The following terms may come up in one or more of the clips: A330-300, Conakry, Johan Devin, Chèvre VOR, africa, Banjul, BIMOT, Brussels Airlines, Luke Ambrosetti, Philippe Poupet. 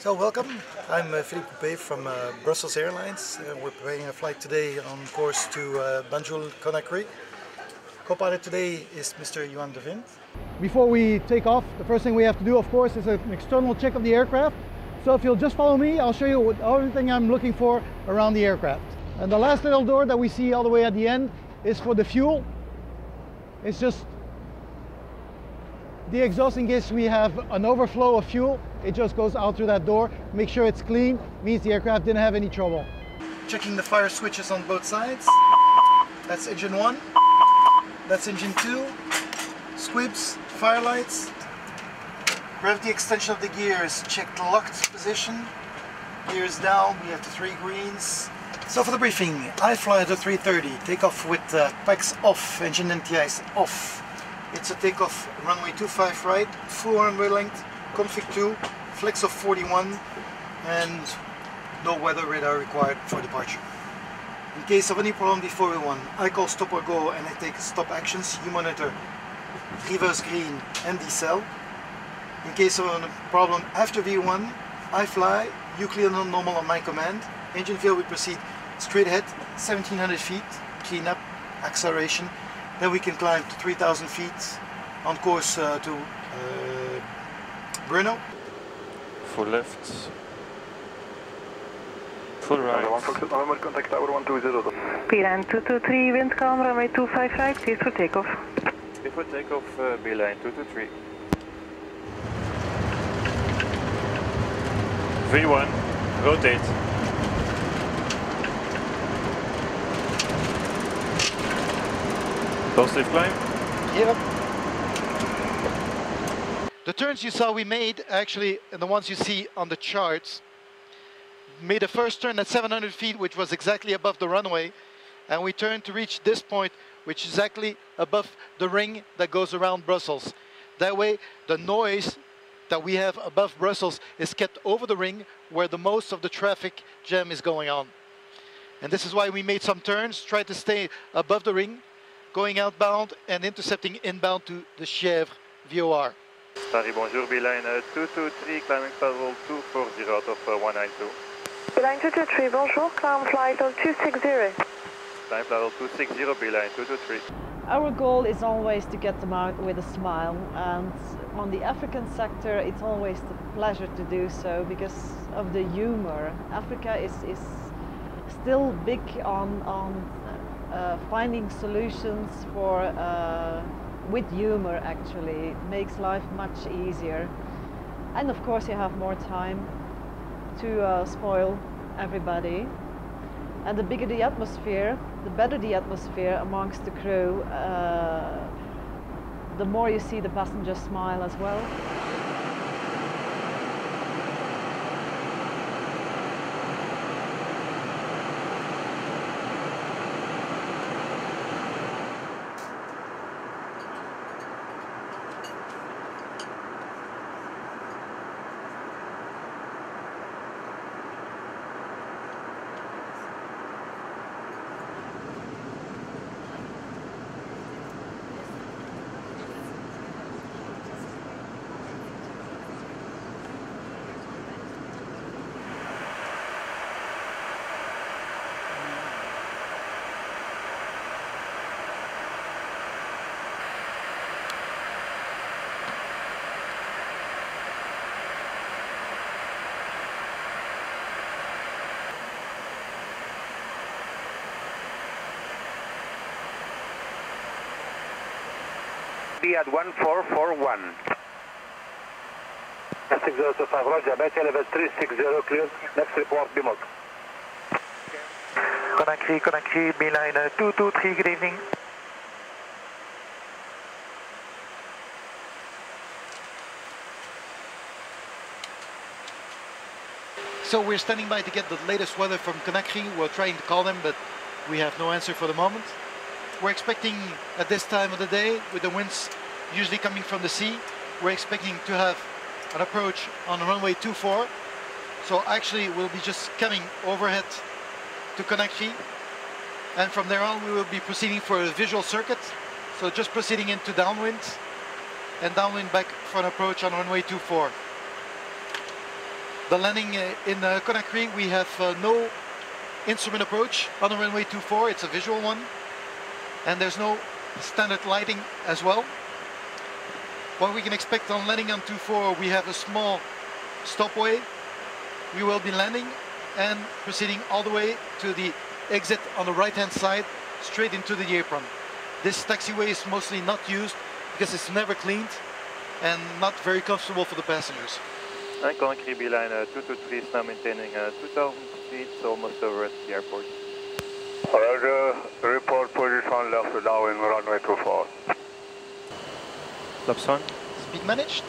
So welcome, I'm Philippe Poupet from Brussels Airlines. We're preparing a flight today on course to Banjul, Conakry. Co-pilot today is Mr. Johan Devin. Before we take off, the first thing we have to do, of course, is an external check of the aircraft. So if you'll just follow me, I'll show you everything I'm looking for around the aircraft. And the last little door that we see all the way at the end is for the fuel. It's just the exhaust in case we have an overflow of fuel. It just goes out through that door. Make sure it's clean, means the aircraft didn't have any trouble. Checking the fire switches on both sides. That's engine 1. That's engine 2. Squibs, fire lights. Gravity extension of the gears. Check the locked position. Gears down, we have the 3 greens. So for the briefing, I fly the 330. Take off with packs off, engine NTIs off. It's a takeoff runway 25 right, full runway length, config 2, flex of 41, and no weather radar required for departure. In case of any problem before we land, I call stop or go and I take stop actions. You monitor reverse green and decel. In case of a problem after V1, I fly, you clear normal on my command. Engine fail, we proceed straight ahead, 1700 feet, clean up, acceleration. Then we can climb to 3000 feet on course to Bruno. Full left. Full right. Normal contact tower 120. B-line 223, wind calm, runway 25 right, clear for takeoff. Clear for takeoff, B-line 223. V1, rotate. Positive climb? Yep. The turns you saw we made, actually, and the ones you see on the charts, made the first turn at 700 feet, which was exactly above the runway, and we turned to reach this point, which is exactly above the ring that goes around Brussels. That way, the noise that we have above Brussels is kept over the ring, where the most of the traffic jam is going on. And this is why we made some turns, tried to stay above the ring, going outbound and intercepting inbound to the Chèvre VOR. Paris, bonjour, B-line 223, climbing level 240 out of 192. B-line 223, bonjour, climb flight on 260. Climb level 260, B-line 223. Our goal is always to get them out with a smile, and on the African sector it's always a pleasure to do so because of the humor. Africa is still big on finding solutions for with humor. Actually makes life much easier, and of course you have more time to spoil everybody, and the bigger the atmosphere, the better the atmosphere amongst the crew, the more you see the passengers smile as well. At 1441. 6025 Roger, Banjul level 360 clear. Next report, BIMOT. Conakry, B-line 223, good evening. So we're standing by to get the latest weather from Conakry. We're trying to call them, but we have no answer for the moment. We're expecting at this time of the day, with the winds usually coming from the sea, we're expecting to have an approach on runway 24. So actually we'll be just coming overhead to Conakry, and from there on we will be proceeding for a visual circuit. So just proceeding into downwind and downwind back for an approach on runway 24. The landing in Conakry, we have no instrument approach on the runway 24, it's a visual one. And there's no standard lighting as well. What we can expect on landing on 24, we have a small stopway. We will be landing and proceeding all the way to the exit on the right-hand side, straight into the apron. This taxiway is mostly not used because it's never cleaned and not very comfortable for the passengers. And Conakry B-Line 223 is now maintaining 2,000 feet, so almost over at the airport. Roger, report position left now in runway 24. Left one. Speed managed.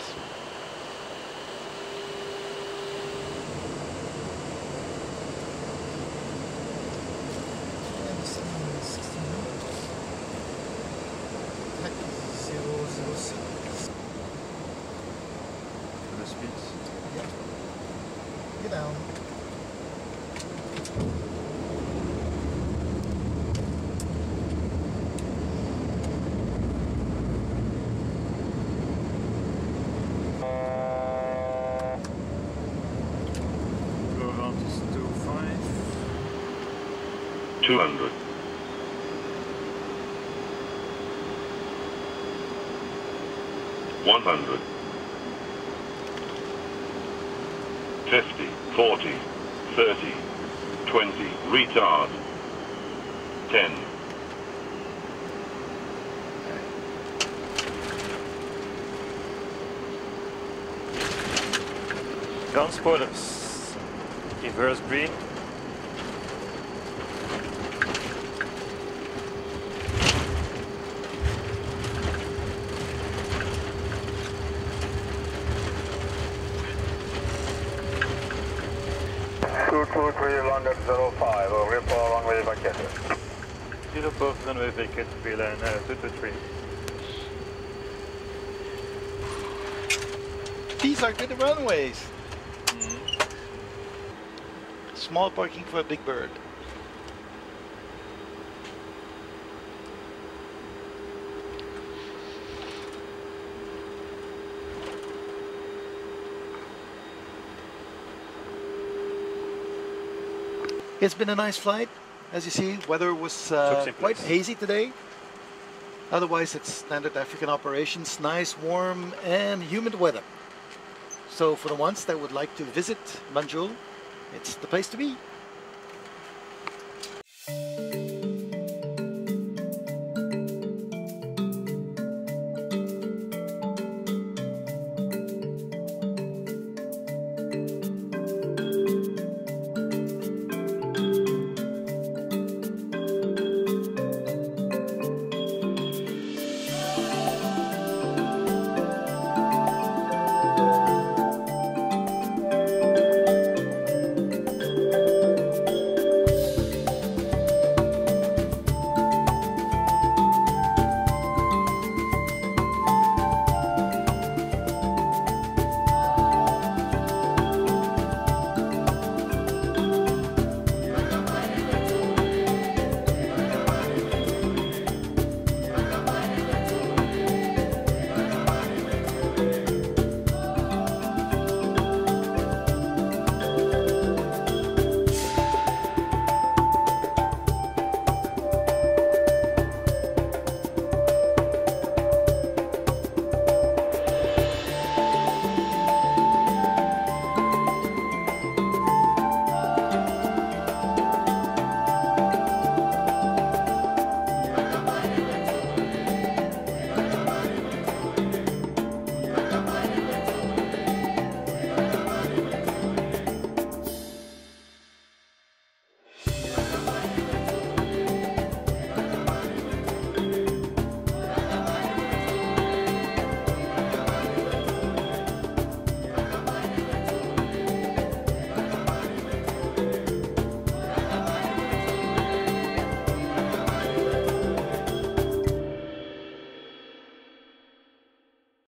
Retard. 10. Gun spoilers. Reverse green. Runway vacate, VLAN 223. These are good runways. Small parking for a big bird. It's been a nice flight. As you see, weather was quite hazy today. Otherwise, it's standard African operations, nice, warm, and humid weather. So for the ones that would like to visit Banjul, it's the place to be.